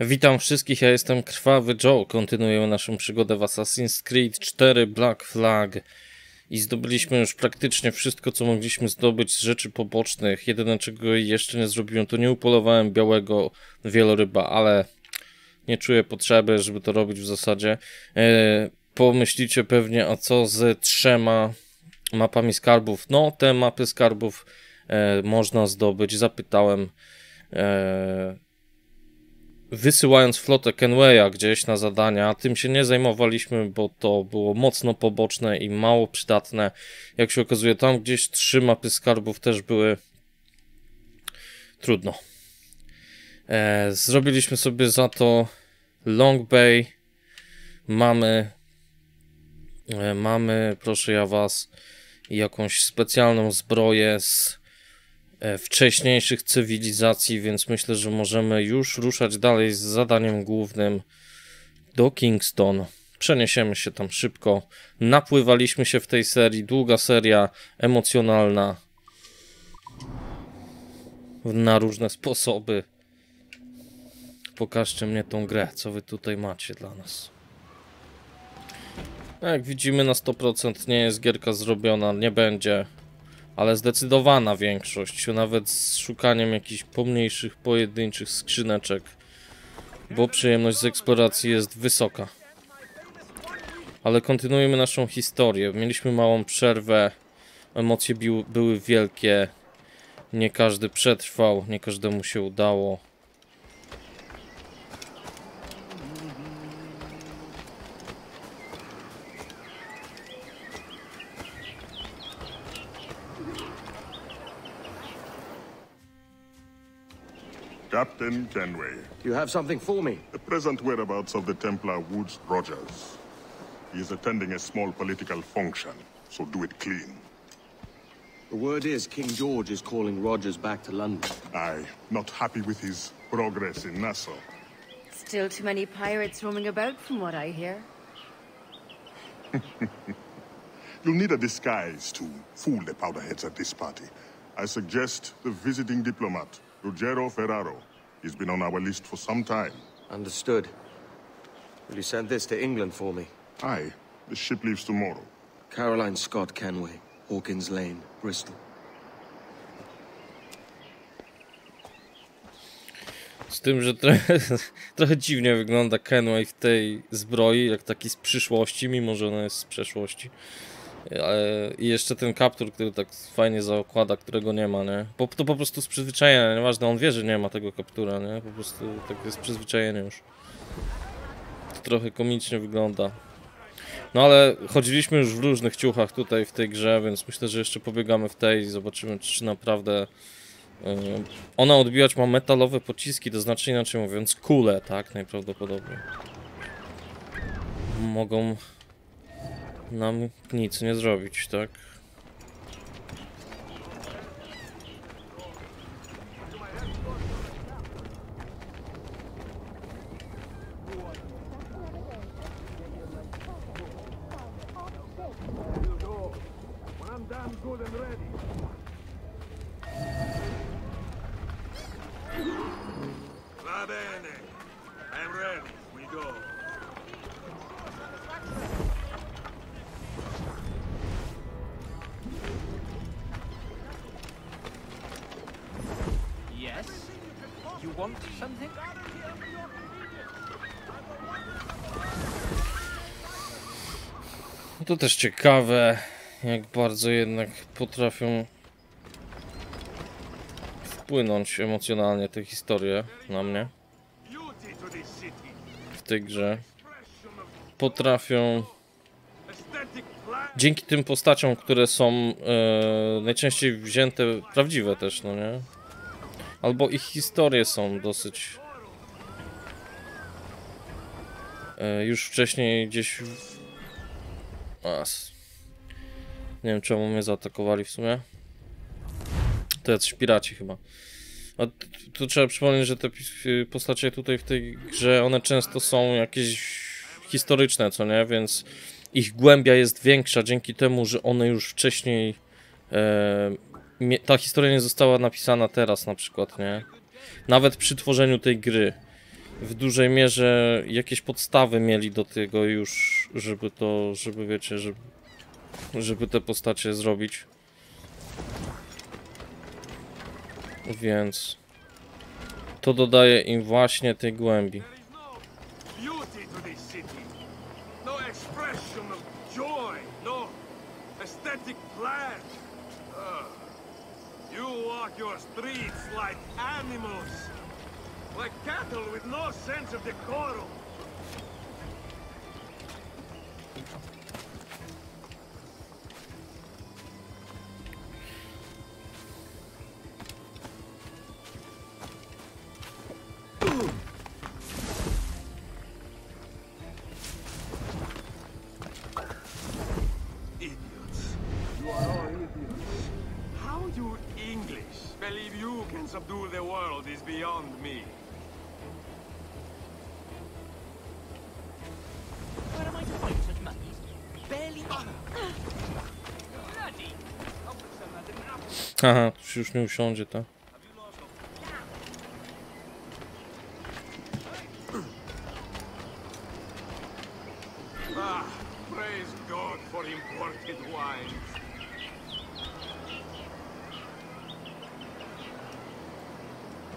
Witam wszystkich, ja jestem Krwawy Joe. Kontynuujemy naszą przygodę w Assassin's Creed IV: Black Flag. I zdobyliśmy już praktycznie wszystko, co mogliśmy zdobyć z rzeczy pobocznych. Jedyne, czego jeszcze nie zrobiłem, to nie upolowałem białego wieloryba, ale nie czuję potrzeby, żeby to robić w zasadzie. Pomyślicie pewnie, a co z 3 mapami skarbów? No, te mapy skarbów można zdobyć. Zapytałem, wysyłając flotę Kenwaya gdzieś na zadania. Tym się nie zajmowaliśmy, bo to było mocno poboczne i mało przydatne. Jak się okazuje, tam gdzieś 3 mapy skarbów też były. Trudno. Zrobiliśmy sobie za to Long Bay. Mamy, proszę ja was, jakąś specjalną zbroję z wcześniejszych cywilizacji, więc myślę, że możemy już ruszać dalej z zadaniem głównym do Kingston. Przeniesiemy się tam szybko. Napływaliśmy się w tej serii, długa seria, emocjonalna, na różne sposoby. Pokażcie mnie tą grę, co wy tutaj macie dla nas. Jak widzimy, na 100% nie jest gierka zrobiona, nie będzie, ale zdecydowana większość, nawet z szukaniem jakichś pomniejszych, pojedynczych skrzyneczek, bo przyjemność z eksploracji jest wysoka. Ale kontynuujemy naszą historię. Mieliśmy małą przerwę, emocje były wielkie, nie każdy przetrwał, nie każdemu się udało. Captain Kenway. You have something for me? The present whereabouts of the Templar Woods Rogers. He is attending a small political function, so do it clean. The word is King George is calling Rogers back to London. Aye, not happy with his progress in Nassau. Still too many pirates roaming about from what I hear. You'll need a disguise to fool the powderheads at this party. I suggest the visiting diplomat. Ruggero Ferraro. He's been on our list for some time. Understood. Will you send this to England for me? Aye. The ship leaves tomorrow. Caroline Scott Kenway, Hawkins Lane, Bristol. Z tym, że trochę dziwnie wygląda Kenway w tej zbroi, jak taki z przyszłości, mimo że ona jest z przeszłości. I jeszcze ten kaptur, który tak fajnie zakłada, którego nie ma, nie? To po prostu z przyzwyczajenia, nieważne, on wie, że nie ma tego kaptura, nie? Po prostu tak jest przyzwyczajenie już. To trochę komicznie wygląda. No ale chodziliśmy już w różnych ciuchach tutaj w tej grze, więc myślę, że jeszcze pobiegamy w tej i zobaczymy, czy naprawdę... Ona odbijać ma metalowe pociski, to znaczy inaczej mówiąc kule, tak? Najprawdopodobniej. Mogą... nam nic nie zrobić, tak? To też ciekawe, jak bardzo jednak potrafią wpłynąć emocjonalnie te historie na mnie w tej grze. Potrafią dzięki tym postaciom, które są najczęściej wzięte, prawdziwe też, no nie? Albo ich historie są dosyć już wcześniej gdzieś nie wiem, czemu mnie zaatakowali w sumie. To jacyś piraci chyba. A tu trzeba przypomnieć, że te postacie tutaj w tej grze, one często są jakieś historyczne, co nie? Więc ich głębia jest większa dzięki temu, że one już wcześniej... ta historia nie została napisana teraz na przykład, nie? Nawet przy tworzeniu tej gry. w dużej mierze jakieś podstawy mieli do tego już, żeby to, żeby wiecie, żeby te postacie zrobić. Więc to dodaje im właśnie tej głębi. Subdue the world is beyond me. Where am I to find such money? Barely honor. Bloody! Aha, tu już nie usiądzie, tak?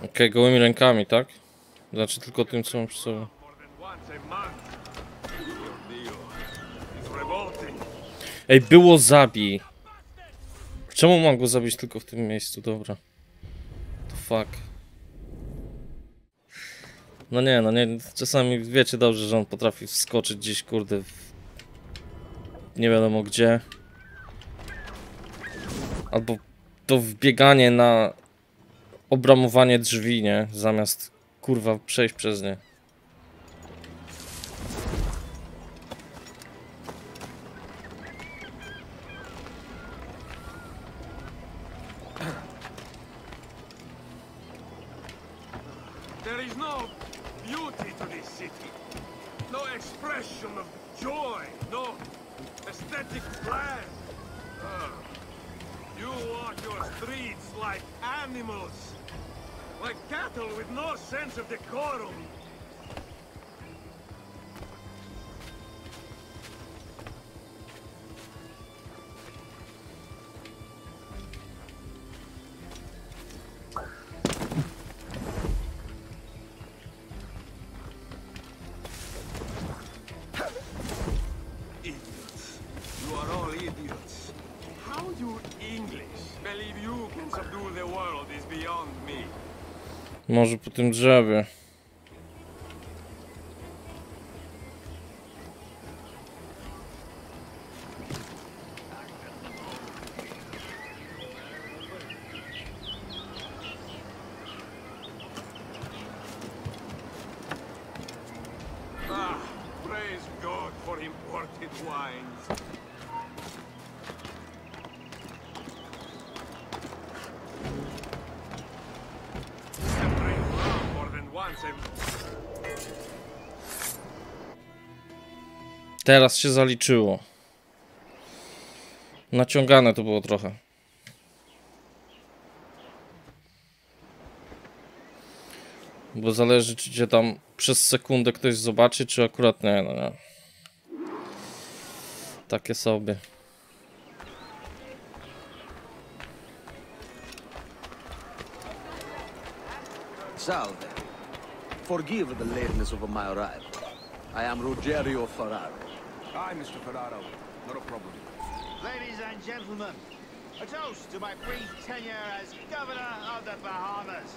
Okej, gołymi rękami, tak? Znaczy tylko tym, co mam przy sobie. Ej, było zabij! Czemu mam go zabić tylko w tym miejscu? Dobra. To fuck. No nie, czasami wiecie dobrze, że on potrafi wskoczyć gdzieś, kurde, w... nie wiadomo gdzie. Albo to wbieganie na... obramowanie drzwi, nie? Zamiast, kurwa, przejść przez nie. There is no beauty to this city. No expression of joy, no aesthetic plan. You walk your streets like animals. Like cattle with no sense of decorum. Idiots. You are all idiots. How do English believe you can subdue the world is beyond me? Może po tym drzewie. Teraz się zaliczyło. Naciągane to było trochę. Bo zależy, czy cię tam przez sekundę ktoś zobaczy, czy akurat nie, no nie. Takie sobie. Salve. Forgive the lateness of my arrival. I am Rogerio Ferraro. Hi, Mr. Ferraro. Not a problem. Ladies and gentlemen, a toast to my brief tenure as governor of the Bahamas.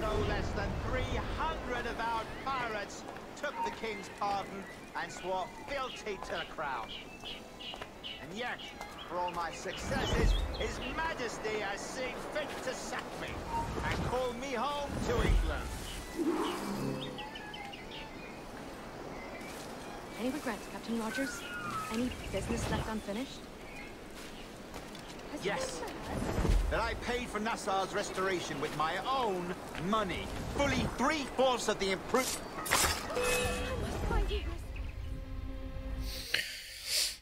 No less than 300 of our pirates took the king's pardon and swore fealty to the crown. And yet, for all my successes, his majesty has seen fit to sack me and call me home to England. Any regrets, Captain Rogers? Any business left unfinished? Yes. That I paid for Nassau's restoration with my own money. Fully 3/4 of the improvement.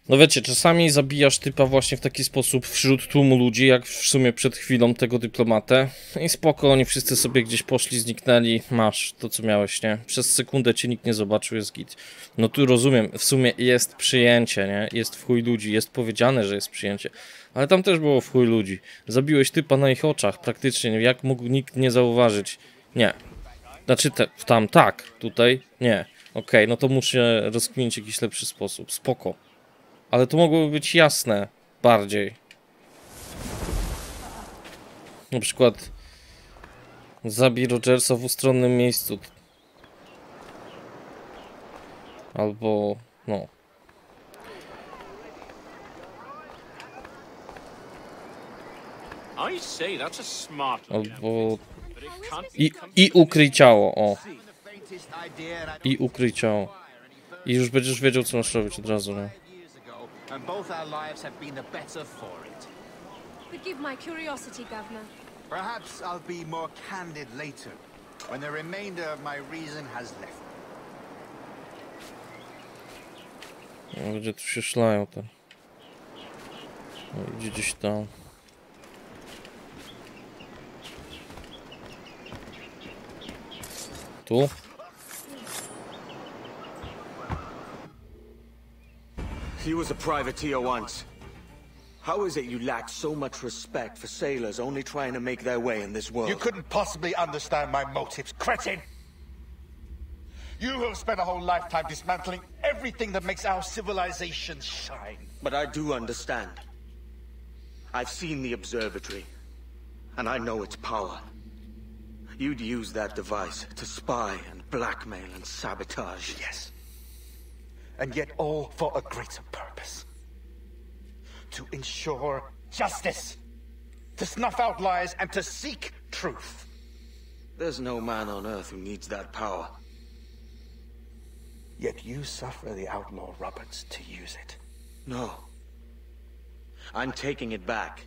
No wiecie, czasami zabijasz typa właśnie w taki sposób wśród tłumu ludzi, jak w sumie przed chwilą tego dyplomatę. I spoko, oni wszyscy sobie gdzieś poszli, zniknęli, masz to co miałeś, nie? Przez sekundę cię nikt nie zobaczył, jest git. No tu rozumiem, w sumie jest przyjęcie, nie? Jest w chuj ludzi, jest powiedziane, że jest przyjęcie. Ale tam też było w chuj ludzi. Zabiłeś typa na ich oczach praktycznie, jak mógł nikt nie zauważyć? Nie. Znaczy tam tak, tutaj nie. Okej, no to muszę rozkminić jakiś lepszy sposób, spoko. Ale to mogłoby być jasne bardziej. Na przykład zabij Rogersa w ustronnym miejscu. Albo no. Albo i ukryj ciało, o. I ukryj ciało. I już będziesz wiedział co masz robić od razu, no. And both our lives have been the better for it. Forgive my curiosity, Governor. Perhaps I'll be more candid later, when the remainder of my reason has left me. Gdzie tu się szlają tam? Idzie gdzieś tam. Tu? He was a privateer once. How is it you lack so much respect for sailors only trying to make their way in this world? You couldn't possibly understand my motives, cretin! You have spent a whole lifetime dismantling everything that makes our civilization shine. But I do understand. I've seen the observatory, and I know its power. You'd use that device to spy and blackmail and sabotage. Yes. And yet all for a greater purpose. To ensure justice. To snuff out lies and to seek truth. There's no man on earth who needs that power. Yet you suffer the outlaw Roberts to use it. No. I'm taking it back.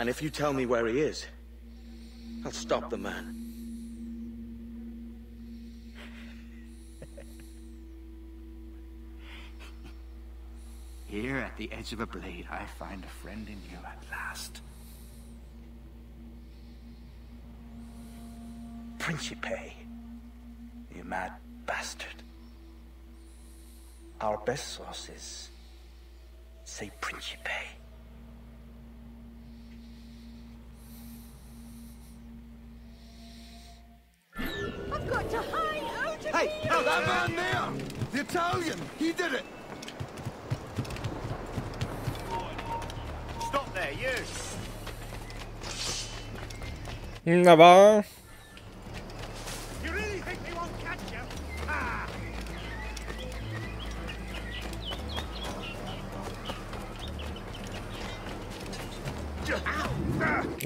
And if you tell me where he is, I'll stop the man. Here, at the edge of a blade, I find a friend in you at last. Principe, you mad bastard. Our best sources say Principe. I've got to hide out of here! Hey, oh, that man there! The Italian, he did it! Dobra.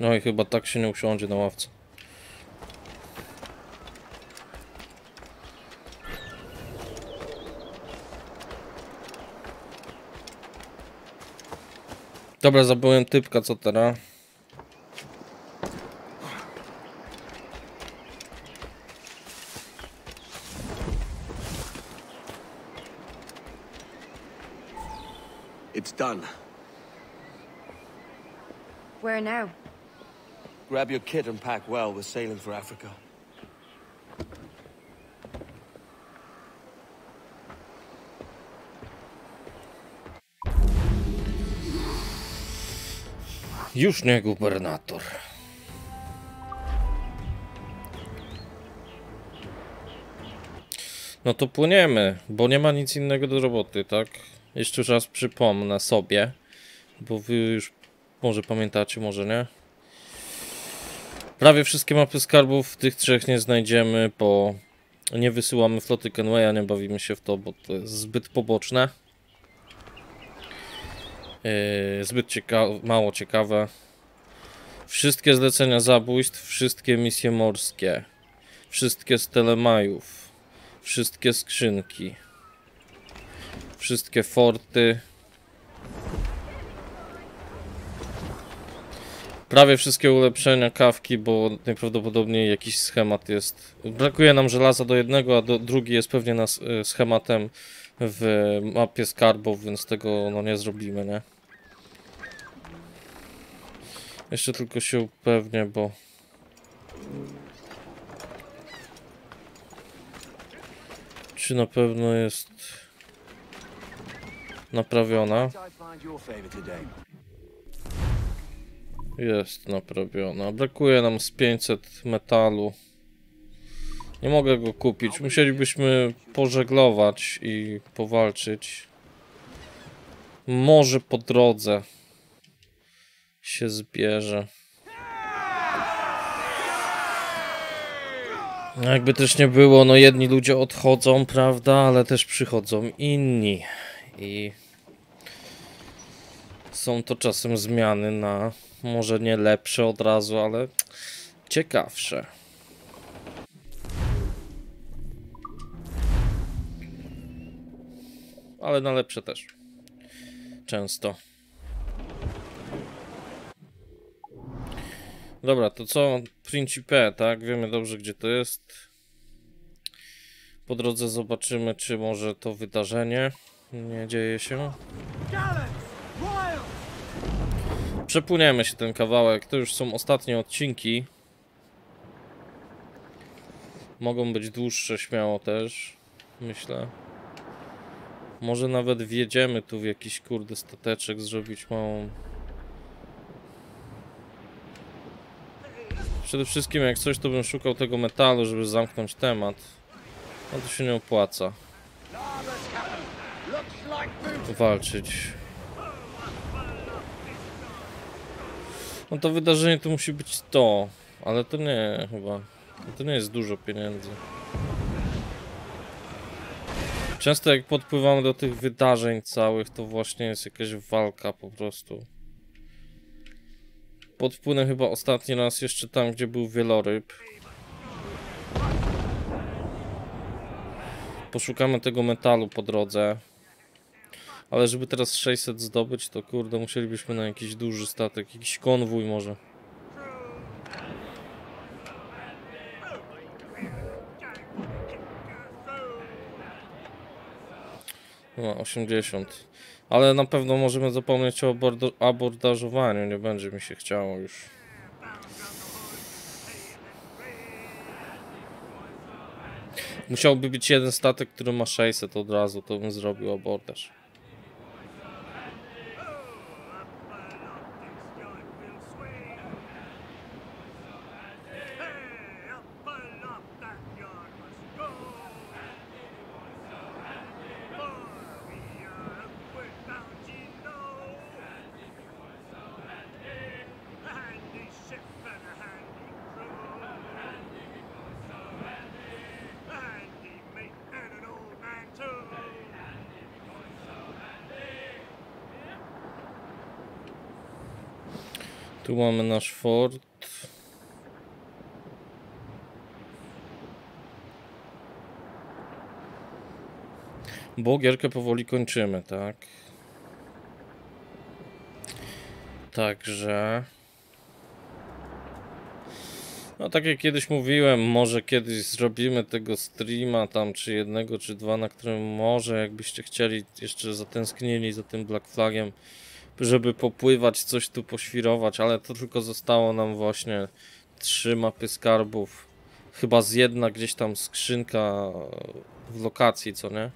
No i chyba tak się nie usiądzie na ławce. Dobra, zabiłem typka, co teraz? It's done. Where now? Grab your kit and pack well. We're sailing for Africa. Już nie gubernator. No to płyniemy, bo nie ma nic innego do roboty, tak? Jeszcze raz przypomnę sobie, bo wy już może pamiętacie, może nie. Prawie wszystkie mapy skarbów tych trzech nie znajdziemy, bo nie wysyłamy floty Kenwaya, nie bawimy się w to, bo to jest zbyt poboczne. Zbyt mało ciekawe. Wszystkie zlecenia zabójstw, wszystkie misje morskie, wszystkie stele majów, wszystkie skrzynki, wszystkie forty. Prawie wszystkie ulepszenia kawki, bo najprawdopodobniej jakiś schemat jest. Brakuje nam żelaza do jednego, a drugi jest pewnie nas schematem w mapie skarbów, więc tego no nie zrobimy, nie? Jeszcze tylko się upewnię, bo... Czy na pewno jest naprawiona? Jest naprawiona. Brakuje nam z 500 metalu. Nie mogę go kupić. Musielibyśmy pożeglować i powalczyć. Może po drodze się zbierze. Jakby też nie było, no jedni ludzie odchodzą, prawda, ale też przychodzą inni. I są to czasem zmiany na może nie lepsze od razu, ale ciekawsze. Ale na lepsze też. Często. Dobra, to co? Principe, tak? Wiemy dobrze, gdzie to jest. Po drodze zobaczymy, czy może to wydarzenie nie dzieje się. Przepłyniemy się ten kawałek. To już są ostatnie odcinki. Mogą być dłuższe śmiało też, myślę. Może nawet wjedziemy tu w jakiś kurde stateczek, zrobić małą... Przede wszystkim jak coś, to bym szukał tego metalu, żeby zamknąć temat. No to się nie opłaca walczyć. No to wydarzenie to musi być to, ale to nie chyba. To nie jest dużo pieniędzy. Często jak podpływamy do tych wydarzeń całych, to właśnie jest jakaś walka po prostu. Podpłynę chyba ostatni raz jeszcze tam, gdzie był wieloryb. Poszukamy tego metalu po drodze. Ale żeby teraz 600 zdobyć, to kurde, musielibyśmy na jakiś duży statek, jakiś konwój może. No, 80. Ale na pewno możemy zapomnieć o abordażowaniu, nie będzie mi się chciało już. Musiałby być jeden statek, który ma 600 od razu, to bym zrobił abordaż. Tu mamy nasz fort. Bo gierkę powoli kończymy, tak? Także... No tak jak kiedyś mówiłem, może kiedyś zrobimy tego streama tam, czy jednego, czy dwa, na którym może, jakbyście chcieli, jeszcze zatęsknili za tym Black Flagiem, żeby popływać, coś tu poświrować, ale to tylko zostało nam właśnie 3 mapy skarbów. Chyba z jedna gdzieś tam skrzynka w lokacji, co nie?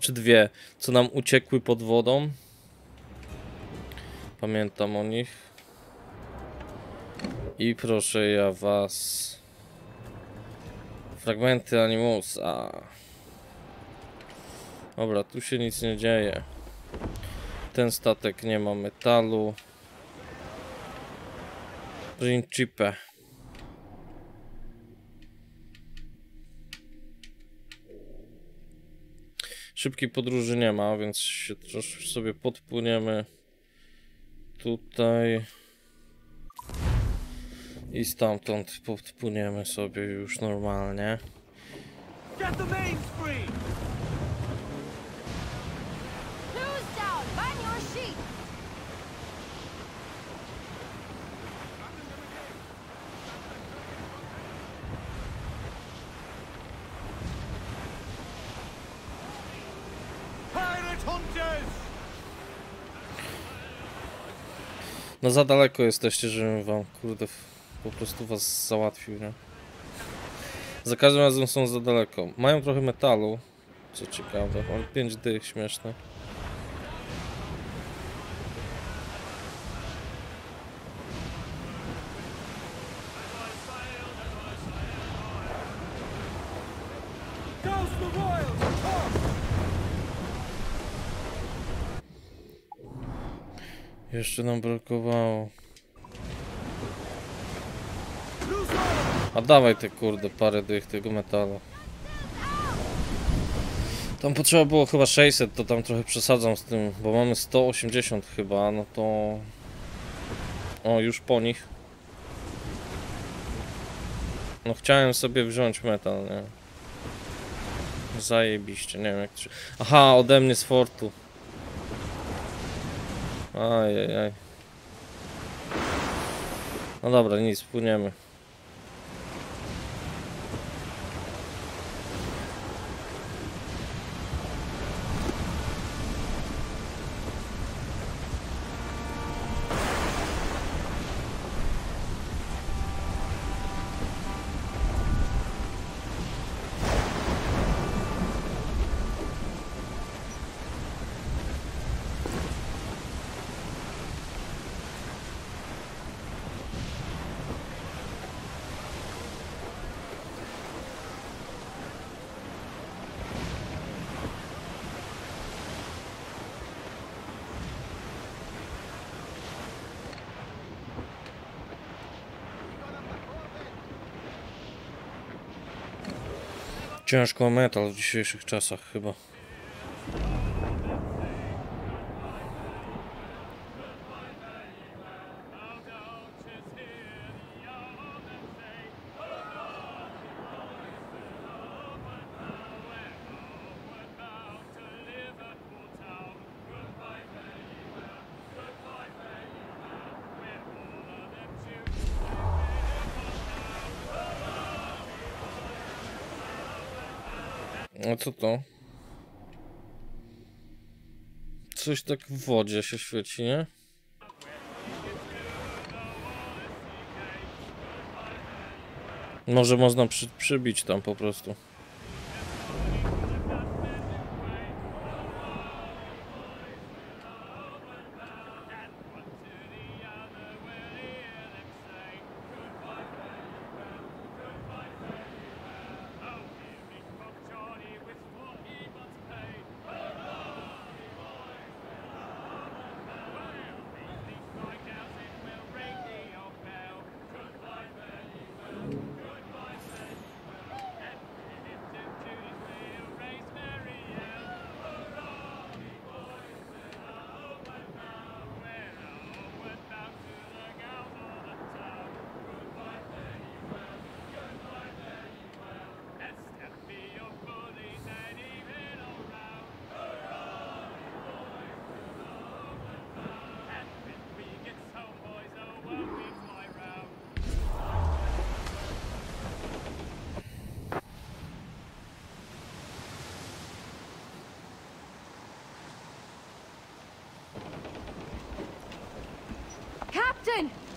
Czy dwie, co nam uciekły pod wodą. Pamiętam o nich. I proszę ja was... Fragmenty Animusa. Dobra, tu się nic nie dzieje. Ten statek nie ma metalu. Principe. Szybkiej podróży nie ma, więc się troszkę sobie podpłyniemy tutaj i stamtąd podpłyniemy sobie już normalnie. No za daleko jesteście, żebym wam, kurde, po prostu was załatwił, nie? Za każdym razem są za daleko. Mają trochę metalu, co ciekawe. Mam 5 dych, śmieszne. Jeszcze nam brakowało. A dawaj te kurde parę dych tego metalu. Tam potrzeba było chyba 600, to tam trochę przesadzam z tym, bo mamy 180 chyba, no to... O, już po nich. No chciałem sobie wziąć metal, nie? Zajebiście, nie wiem jak... Aha, ode mnie z fortu. Ajajaj. No dobra, nic, płyniemy. Ciężko o metal w dzisiejszych czasach chyba. A co to? Coś tak w wodzie się świeci, nie? Może można przybić tam po prostu.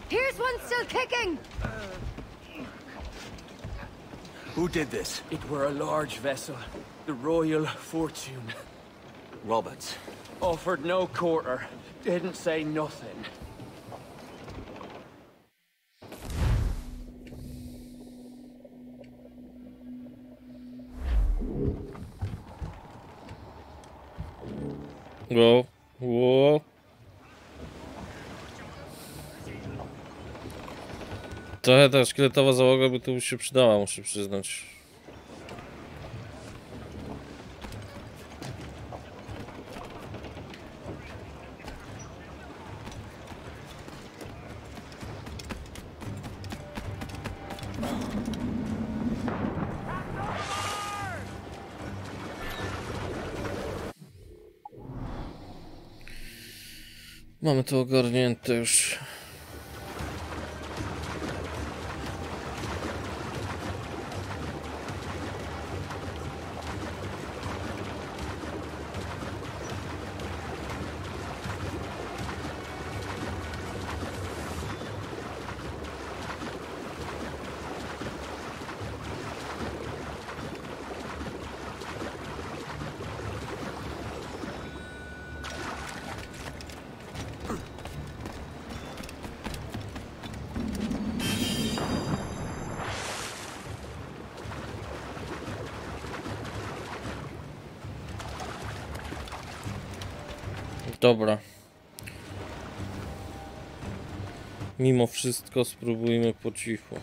Here's one still kicking! Who did this? It were a large vessel. The Royal Fortune. Roberts. Offered no quarter. Didn't say nothing. Whoa. Whoa. Trochę ta szkieletowa załoga by tu się przydała, muszę przyznać. Mamy to ogarnięte już. Dobra. Mimo wszystko spróbujmy po cichu.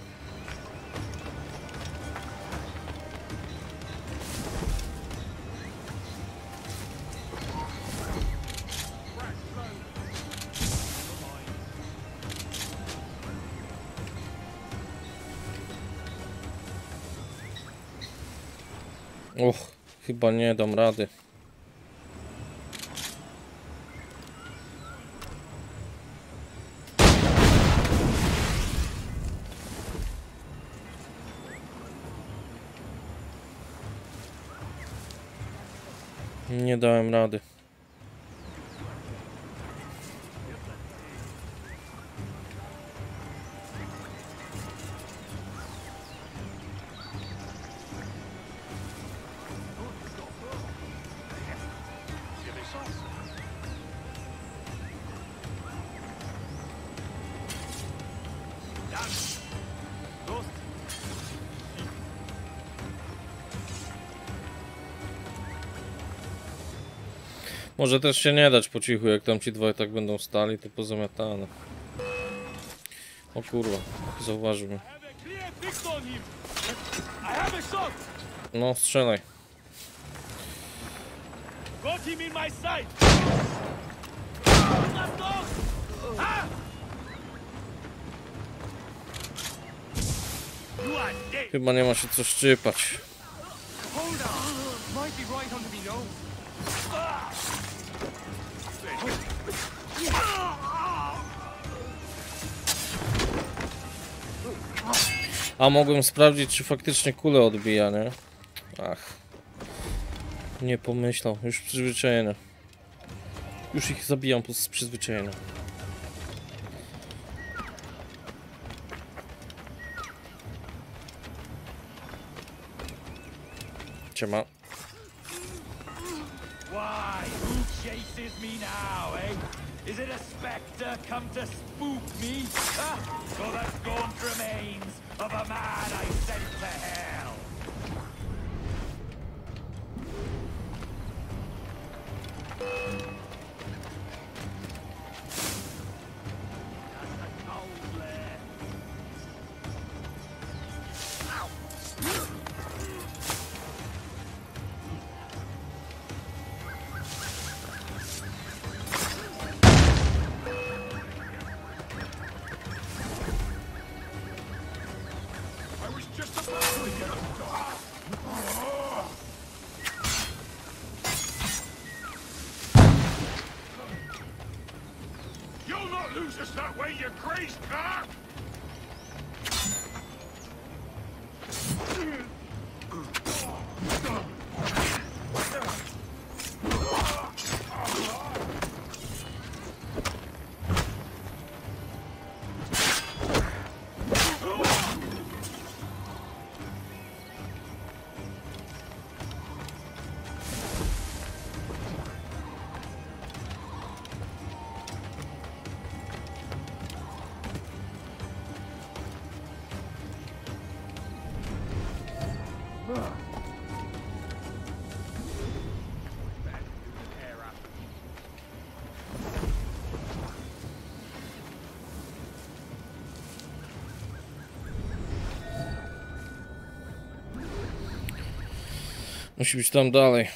Och, chyba nie dam rady. Nie dałem rady. Może też się nie dać po cichu, jak tam ci dwaj tak będą stali, to pozamiatane. O kurwa, zauważył mnie. No, strzelaj. Chyba nie ma się co szczypać. A mogłem sprawdzić, czy faktycznie kulę odbija, nie? Ach. Nie pomyślał, już przyzwyczajony. Już ich zabijam z przyzwyczajenia. Ciema. Is it a spectre come to spook me? Ah, so the gaunt remains of a man I sent to hell. Musi być tam dalej.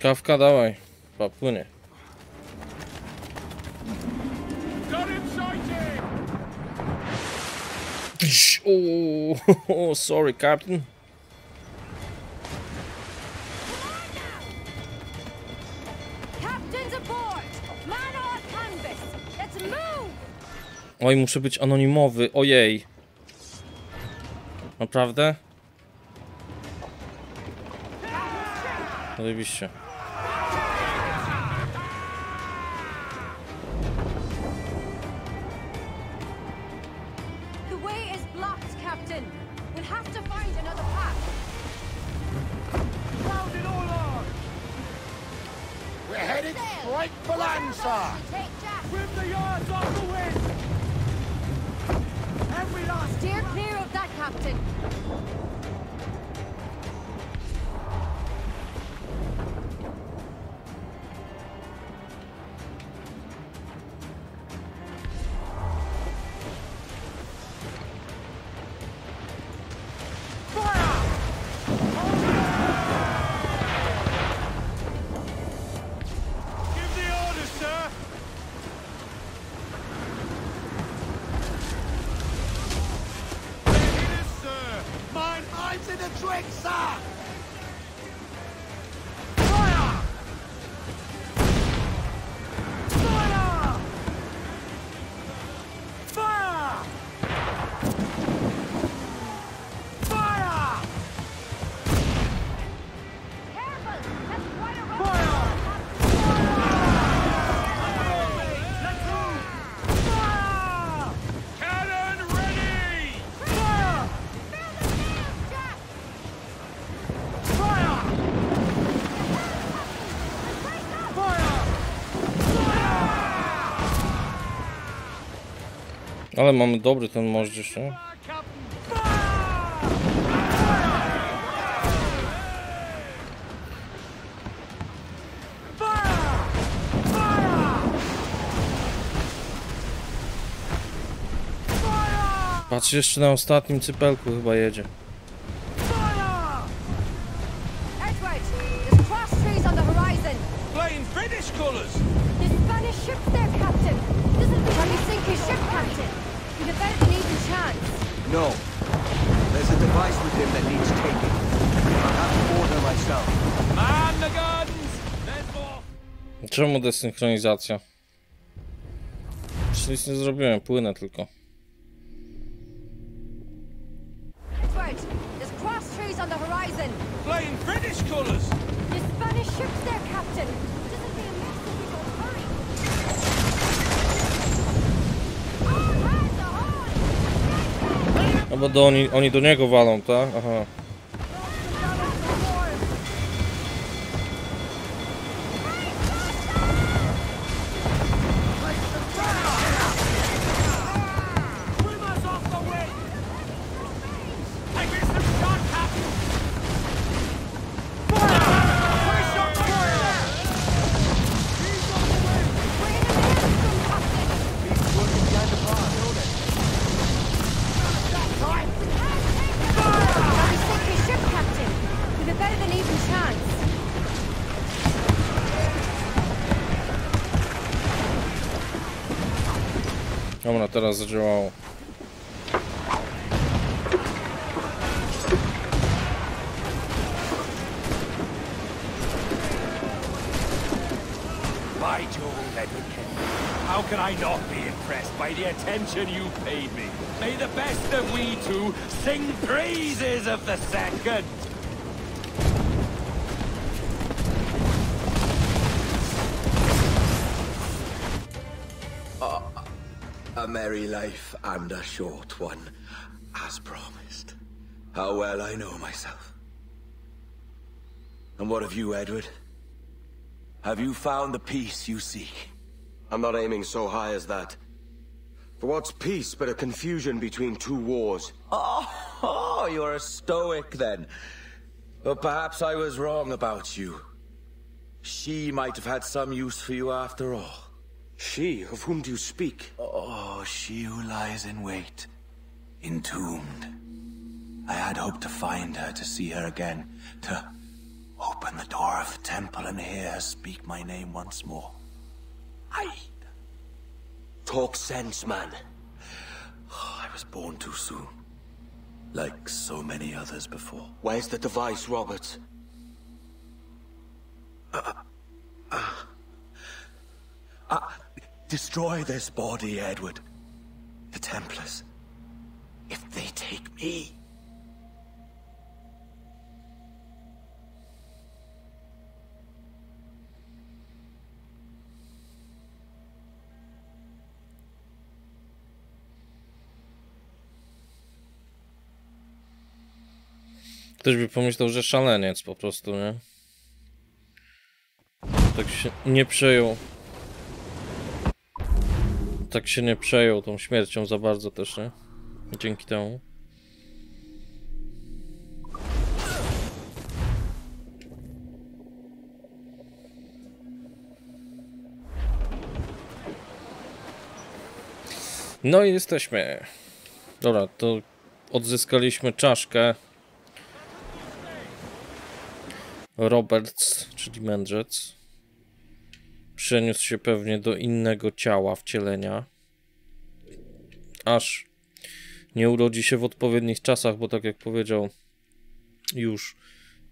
Kawka, dawaj, papłynie. O, sorry, captain. Oj, muszę być anonimowy, ojej. Naprawdę? Oczywiście. Take Valanza! With the yards off the wind! And we lost... Steer clear of that, Captain! Ale mamy dobry ten moździerz, nie? Patrz, jeszcze na ostatnim cypelku chyba jedzie. No. There's a device with him that needs taking. I'll have to order myself. Man the guns! There's more! Czemu desynchronizacja? Przecież nic nie zrobiłem, płynę tylko. Edward, there's cross trees on the horizon. Flying British colors. The Spanish ship's there, Captain. Doesn't be a mess if we don't hurry. All right. No bo oni do niego walą, tak? Aha. Dobra, teraz zadziałało. By Jove, Edward Kenway, how can I not be impressed by the attention you paid me? May the best of we two sing praises of the second. A merry life and a short one, as promised. How well I know myself. And what of you, Edward? Have you found the peace you seek? I'm not aiming so high as that. For what's peace but a confusion between two wars? Oh, you're a stoic then. But perhaps I was wrong about you. She might have had some use for you after all. She, of whom do you speak? Oh, she who lies in wait, entombed. I had hoped to find her, to see her again, to open the door of the temple and hear her speak my name once more. I... Talk sense, man. Oh, I was born too soon, like so many others before. Where's the device, Roberts? Destroy this body, Edward. The Templars. If they take me... Ktoś by pomyślał, że szaleniec po prostu, nie? Tak się nie przejął. tak się nie przejął tą śmiercią za bardzo też, nie? Dzięki temu. No i jesteśmy. Dobra, to odzyskaliśmy czaszkę. Roberts, czyli mędrzec. Przeniósł się pewnie do innego ciała, wcielenia. Aż nie urodzi się w odpowiednich czasach, bo tak jak powiedział, już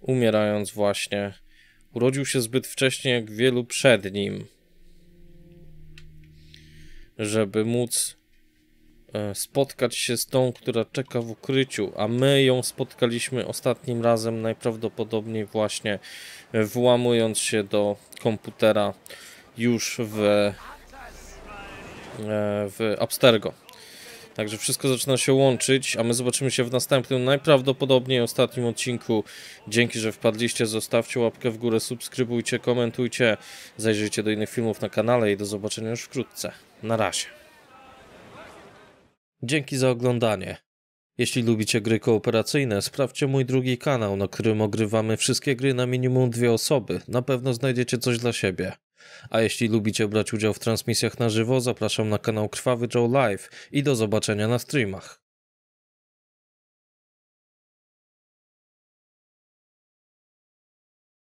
umierając właśnie, urodził się zbyt wcześnie jak wielu przed nim, żeby móc spotkać się z tą, która czeka w ukryciu, a my ją spotkaliśmy ostatnim razem najprawdopodobniej właśnie włamując się do komputera już w Abstergo. Także wszystko zaczyna się łączyć, a my zobaczymy się w następnym, najprawdopodobniej ostatnim odcinku. Dzięki, że wpadliście, zostawcie łapkę w górę, subskrybujcie, komentujcie, zajrzyjcie do innych filmów na kanale i do zobaczenia już wkrótce. Na razie. Dzięki za oglądanie. Jeśli lubicie gry kooperacyjne, sprawdźcie mój drugi kanał, na którym ogrywamy wszystkie gry na minimum 2 osoby. Na pewno znajdziecie coś dla siebie. A jeśli lubicie brać udział w transmisjach na żywo, zapraszam na kanał Krwawy Joe Live i do zobaczenia na streamach.